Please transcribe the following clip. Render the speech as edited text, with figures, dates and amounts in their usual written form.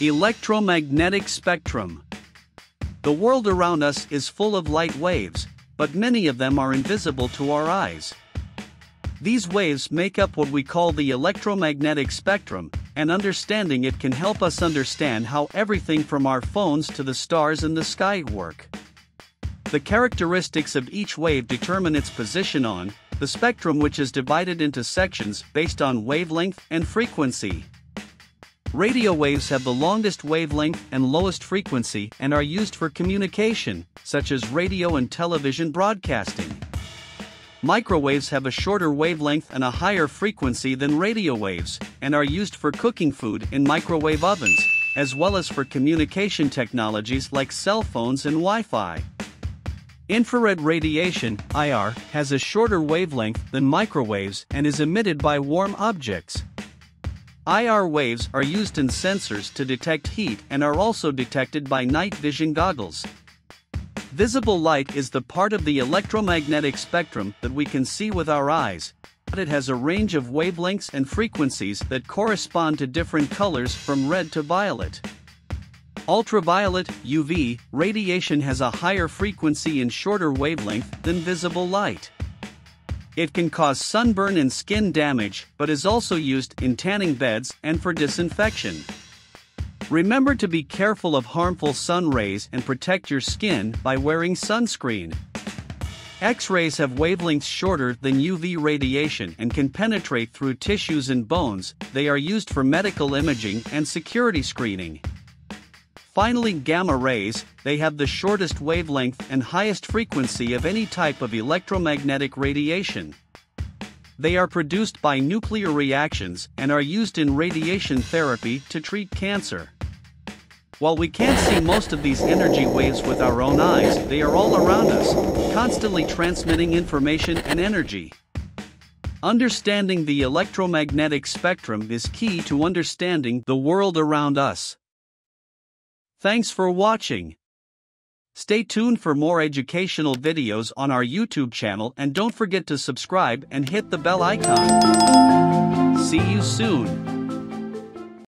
Electromagnetic spectrum. The world around us is full of light waves, but many of them are invisible to our eyes. These waves make up what we call the electromagnetic spectrum, and understanding it can help us understand how everything from our phones to the stars in the sky work. The characteristics of each wave determine its position on the spectrum, which is divided into sections based on wavelength and frequency. Radio waves have the longest wavelength and lowest frequency and are used for communication, such as radio and television broadcasting. Microwaves have a shorter wavelength and a higher frequency than radio waves, and are used for cooking food in microwave ovens, as well as for communication technologies like cell phones and Wi-Fi. Infrared radiation, IR, has a shorter wavelength than microwaves and is emitted by warm objects. IR waves are used in sensors to detect heat and are also detected by night vision goggles. Visible light is the part of the electromagnetic spectrum that we can see with our eyes, but it has a range of wavelengths and frequencies that correspond to different colors from red to violet. Ultraviolet, UV, radiation has a higher frequency and shorter wavelength than visible light. It can cause sunburn and skin damage, but is also used in tanning beds and for disinfection. Remember to be careful of harmful sun rays and protect your skin by wearing sunscreen. X-rays have wavelengths shorter than UV radiation and can penetrate through tissues and bones. They are used for medical imaging and security screening. Finally, gamma rays, they have the shortest wavelength and highest frequency of any type of electromagnetic radiation. They are produced by nuclear reactions and are used in radiation therapy to treat cancer. While we can't see most of these energy waves with our own eyes, they are all around us, constantly transmitting information and energy. Understanding the electromagnetic spectrum is key to understanding the world around us. Thanks for watching. Stay tuned for more educational videos on our YouTube channel, and don't forget to subscribe and hit the bell icon. See you soon.